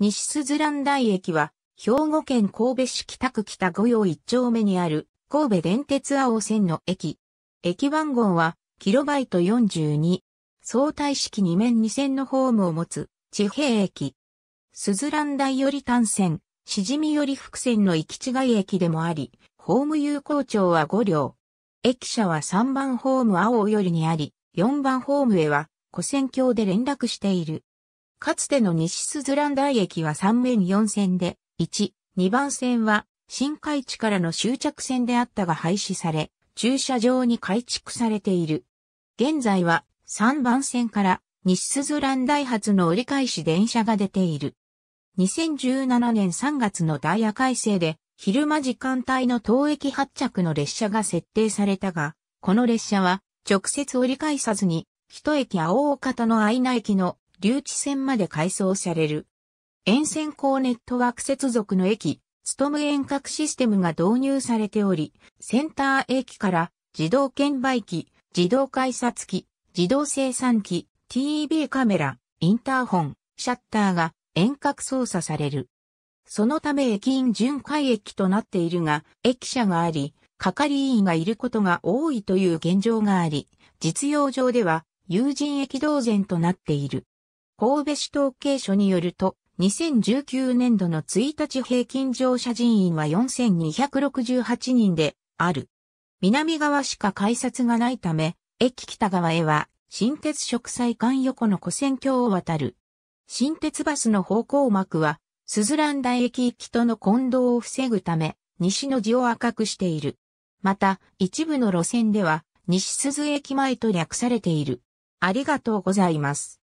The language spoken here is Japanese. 西鈴蘭台駅は、兵庫県神戸市北区北御用1丁目にある、神戸電鉄青線の駅。駅番号は、キロバイト42。相対式2面2線のホームを持つ、地平駅。鈴蘭台より単線、しじみより複線の行き違い駅でもあり、ホーム有効長は5両。駅舎は3番ホーム青よりにあり、4番ホームへは、跨線橋で連絡している。かつての西鈴蘭台駅は3面4線で、1、2番線は新開地からの終着線であったが廃止され、駐車場に改築されている。現在は3番線から西鈴蘭台発の折り返し電車が出ている。2017年3月のダイヤ改正で、昼間時間帯の当駅発着の列車が設定されたが、この列車は直接折り返さずに、一駅青おかたの間駅の留置線まで回送される。沿線高ネットワーク接続の駅、つとむ遠隔システムが導入されており、センター駅から自動券売機、自動改札機、自動精算機、TV カメラ、インターホン、シャッターが遠隔操作される。そのため駅員巡回駅となっているが、駅舎があり、係員がいることが多いという現状があり、実用上では有人駅同然となっている。神戸市統計所によると、2019年度の1日平均乗車人員は4268人である。南側しか改札がないため、駅北側へは新鉄植才館横の跨線橋を渡る。新鉄バスの方向幕は、鈴蘭台駅行きとの混同を防ぐため、西の字を赤くしている。また、一部の路線では、西鈴駅前と略されている。ありがとうございます。